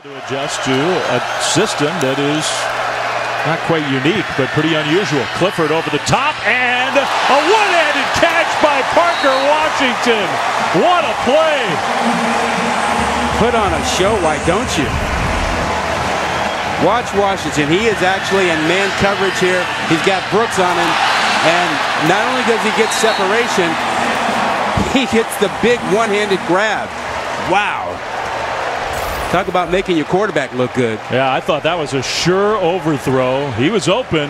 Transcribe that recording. To adjust to a system that is not quite unique, but pretty unusual. Clifford over the top, and a one-handed catch by Parker Washington. What a play! Put on a show, why don't you? Watch Washington. He is actually in man coverage here. He's got Brooks on him, and not only does he get separation, he gets the big one-handed grab. Wow. Talk about making your quarterback look good. Yeah, I thought that was a sure overthrow. He was open.